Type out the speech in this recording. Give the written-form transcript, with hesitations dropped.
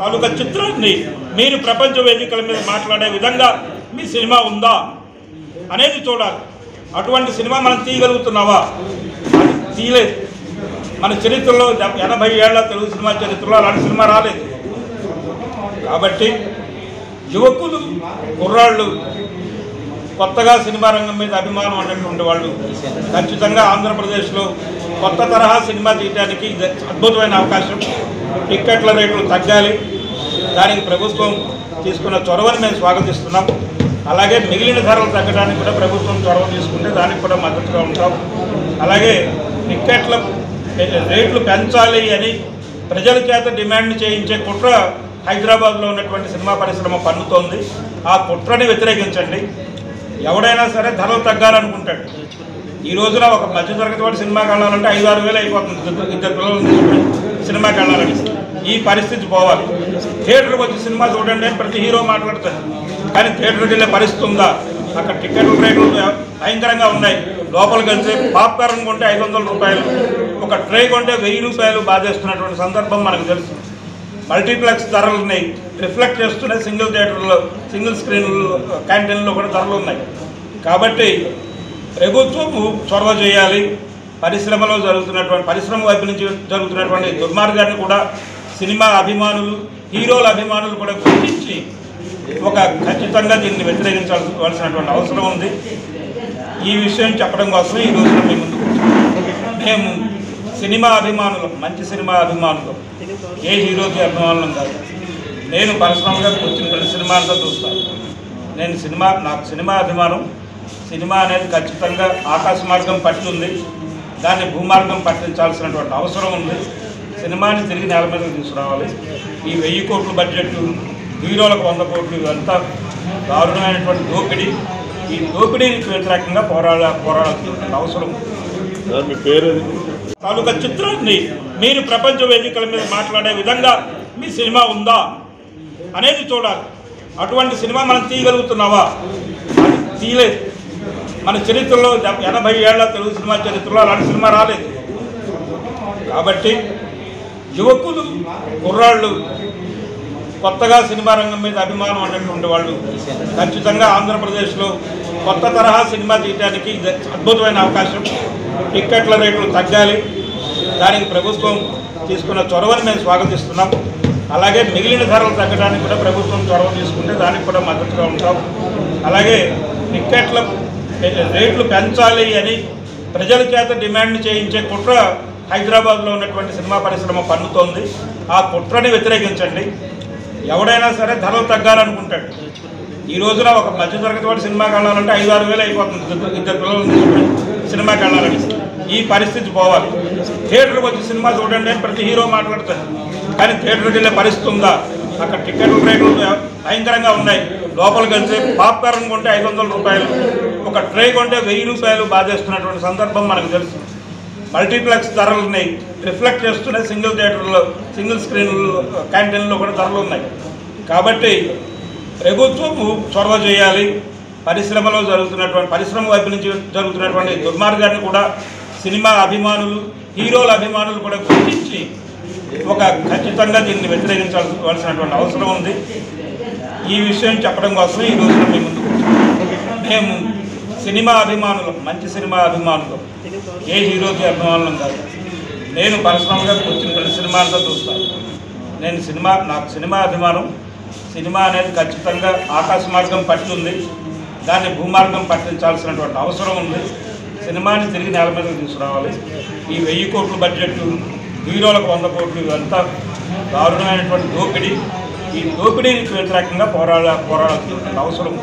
తాలూకా చిత్రాన్ని మీరు ప్రపంచ వేదికల మీద మాట్లాడే విధంగా మీ సినిమా ఉందా అనేది చూడాలి. అటువంటి సినిమా మనం తీయగలుగుతున్నావా? తీయలేదు. మన చరిత్రలో 80 ఏళ్ల తెలుగు సినిమా చరిత్రలో అలాంటి సినిమా రాలేదు. కాబట్టి యువకులు, కుర్రాళ్ళు, కొత్తగా సినిమా రంగం మీద అభిమానం అనేటువంటి వాళ్ళు ఖచ్చితంగా ఆంధ్రప్రదేశ్లో కొత్త తరహా సినిమా తీయడానికి ఇది అద్భుతమైన అవకాశం. టిక్కెట్ల రేట్లు తగ్గాలి, దానికి ప్రభుత్వం తీసుకున్న చొరవని మేము స్వాగతిస్తున్నాం. అలాగే మిగిలిన ధరలు తగ్గడానికి కూడా ప్రభుత్వం చొరవ తీసుకుంటే దానికి కూడా మద్దతుగా ఉంటాం. అలాగే టిక్కెట్ల రేట్లు పెంచాలి అని ప్రజల చేత డిమాండ్ చేయించే కుట్ర హైదరాబాద్లో ఉన్నటువంటి సినిమా పరిశ్రమ పన్నుతోంది. ఆ కుట్రని వ్యతిరేకించండి. ఎవడైనా సరే ధరలు తగ్గాలనుకుంటాడు. ఈ రోజున ఒక మధ్యతరగతి వాడు సినిమాకి వెళ్ళాలంటే 5,000-6,000 అయిపోతుంది. ఇద్దరు పిల్లలు సినిమాకి వెళ్ళాలని ఈ పరిస్థితి పోవాలి. థియేటర్కి వచ్చి సినిమా చూడండి అని ప్రతి హీరో మాట్లాడుతారు. కానీ థియేటర్కి వెళ్ళే పరిస్థితి ఉందా? అక్కడ టికెట్ రేట్లు భయంకరంగా ఉన్నాయి. లోపలికి వెళ్తే పాప్కార్న్ కొంటే 500 రూపాయలు, ఒక ట్రే కొంటే 1,000 రూపాయలు బాధేస్తున్నటువంటి సందర్భం మనకు తెలుసు. మల్టీప్లెక్స్ ధరలున్నాయి, రిఫ్లెక్ట్ చేస్తున్న సింగిల్ థియేటర్లో, సింగిల్ స్క్రీన్ క్యాంటీన్లో కూడా ధరలు ఉన్నాయి. కాబట్టి ప్రభుత్వం చొరవ చేయాలి. పరిశ్రమలో జరుగుతున్నటువంటి, పరిశ్రమ వైపు నుంచి జరుగుతున్నటువంటి దుర్మార్గాన్ని కూడా సినిమా అభిమానులు, హీరోల అభిమానులు కూడా గుర్తించి ఒక ఖచ్చితంగా దీన్ని వ్యతిరేకించవలసినటువంటి అవసరం ఉంది. ఈ విషయం చెప్పడం కోసం ఈ రోజున మేము మేము సినిమా అభిమానులు, మంచి సినిమా అభిమానులు, ఏ హీరోకి అభిమానులు కాదు. నేను పర్సనల్గా వచ్చిన ప్రతి సినిమా అంతా చూస్తాను. నేను సినిమా, నాకు సినిమా అభిమానం. సినిమా అనేది ఖచ్చితంగా ఆకాశ మార్గం పట్టింది, దాన్ని భూమార్గం పట్టించాల్సినటువంటి అవసరం ఉంది. సినిమాని తిరిగి నేల మీదకి తీసుకురావాలి. ఈ 1000 కోట్ల బడ్జెట్, హీరోలకు 100 కోట్లు, ఇవంతా దారుణమైనటువంటి దోపిడీ. ఈ దోపిడీకి వ్యతిరేకంగా పోరాడాల్సిన అవసరం. తాలూకా చిత్రాన్ని మీరు ప్రపంచ వేదికల మీద మాట్లాడే విధంగా మీ సినిమా ఉందా అనేది చూడాలి. అటువంటి సినిమా మనం తీయగలుగుతున్నావా? తీయలేదు. మన చరిత్రలో 80 ఏళ్ల తెలుగు సినిమా చరిత్రలో అలాంటి సినిమా రాలేదు. కాబట్టి యువకులు, కుర్రాళ్ళు, కొత్తగా సినిమా రంగం మీద అభిమానం అనేటువంటి వాళ్ళు ఖచ్చితంగా ఆంధ్రప్రదేశ్లో కొత్త తరహా సినిమా తీయడానికి ఇది అద్భుతమైన అవకాశం. టిక్కెట్ల రేట్లు తగ్గాలి, దానికి ప్రభుత్వం తీసుకున్న చొరవని మేము స్వాగతిస్తున్నాం. అలాగే మిగిలిన ధరలు తగ్గడానికి కూడా ప్రభుత్వం చొరవ తీసుకుంటే దానికి కూడా మద్దతుగా ఉంటాం. అలాగే టిక్కెట్ల రేట్లు పెంచాలి అని ప్రజల చేత డిమాండ్ చేయించే కుట్ర హైదరాబాద్లో ఉన్నటువంటి సినిమా పరిశ్రమ పన్నుతోంది. ఆ కుట్రని వ్యతిరేకించండి. ఎవడైనా సరే ధరలు తగ్గాలనుకుంటాడు. ఈ రోజున ఒక మధ్యతరగతి వాడు సినిమాకి వెళ్ళాలంటే 5,000-6,000 అయిపోతుంది. ఇద్దరు పిల్లలు సినిమాకి వెళ్ళాలని ఈ పరిస్థితి పోవాలి. థియేటర్కి వచ్చి సినిమా చూడండి అని ప్రతి హీరో మాట్లాడుతారు. కానీ థియేటర్కి వెళ్ళే పరిస్థితి ఉందా? అక్కడ టికెట్ల రేట్లు భయంకరంగా ఉన్నాయి. లోపలికి వెళ్తే పాప్కార్న్ కొంటే 500 రూపాయలు, ఒక ట్రే కొంటే 1,000 రూపాయలు బాధేస్తున్నటువంటి సందర్భం మనకు తెలుసు. మల్టీప్లెక్స్ ధరలు ఉన్నాయి, రిఫ్లెక్ట్ చేస్తున్న సింగిల్ థియేటర్లో, సింగిల్ స్క్రీన్ క్యాంటీన్లో కూడా ధరలు ఉన్నాయి. కాబట్టి ప్రభుత్వం చొరవ చేయాలి. పరిశ్రమలో జరుగుతున్నటువంటి, పరిశ్రమ వైపు నుంచి జరుగుతున్నటువంటి దుర్మార్గాన్ని కూడా సినిమా అభిమానులు, హీరోల అభిమానులు కూడా గుర్తించి ఒక ఖచ్చితంగా దీన్ని వ్యతిరేకించవలసినటువంటి అవసరం ఉంది. ఈ విషయం చెప్పడం కోసం ఈ రోజున మేము మేము సినిమా అభిమానులు, మంచి సినిమా అభిమానులు, ఏ హీరోకి అభిమానులు కాదు. నేను పర్సనల్గా వచ్చిన ప్రతి సినిమా అంతా చూస్తాను. నేను సినిమా, నాకు సినిమా అభిమానం. సినిమా అనేది ఖచ్చితంగా ఆకాశ మార్గం పట్టింది, దాన్ని భూమార్గం పట్టించాల్సినటువంటి అవసరం ఉంది. సినిమాని తిరిగి నేల మీదకి తీసుకురావాలి. ఈ 1000 కోట్ల బడ్జెట్, హీరోలకు 100 కోట్లు, ఇవంతా దారుణమైనటువంటి దోపిడీ. ఈ దోపిడీకి వ్యతిరేకంగా పోరాడాల్సిన అవసరం.